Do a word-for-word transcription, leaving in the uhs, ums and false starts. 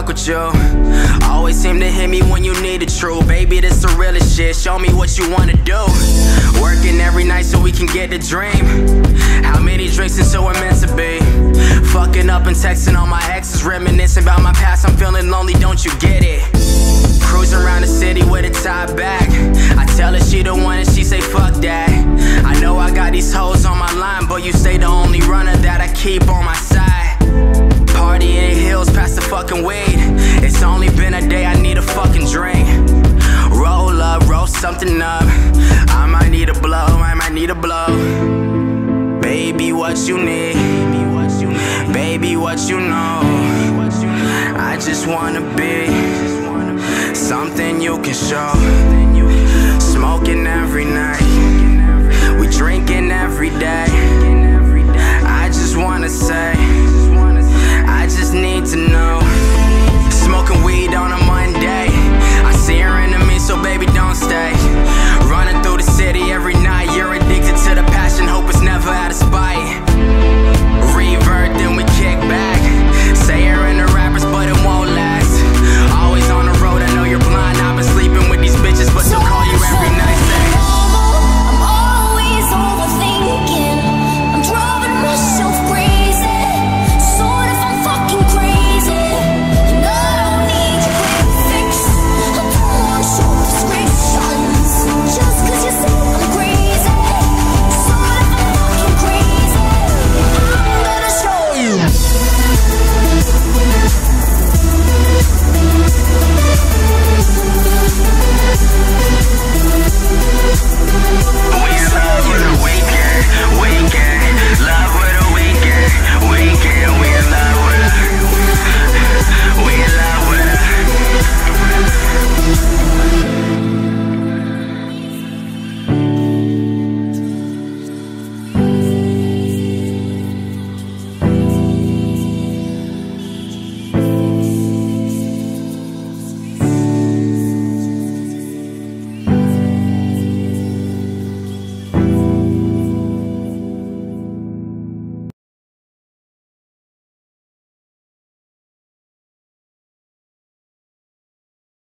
fuck with you. Always seem to hit me when you need it, true. Baby, this the realest shit, show me what you wanna do. Working every night so we can get the dream. How many drinks until we're meant to be? Fucking up and texting all my exes, reminiscing about my past, I'm feeling lonely, don't you get it? Cruising around the city with a top back. I tell her she the one and she say fuck that. I know I got these hoes on my line, but you stay the only runner that I keep on my side. Party in the hills past the fucking weed. It's only been a day, I need a fucking drink. Roll up, roll something up. I might need a blow, I might need a blow. Baby, what you need? Baby, what you know? I just wanna be something you can show.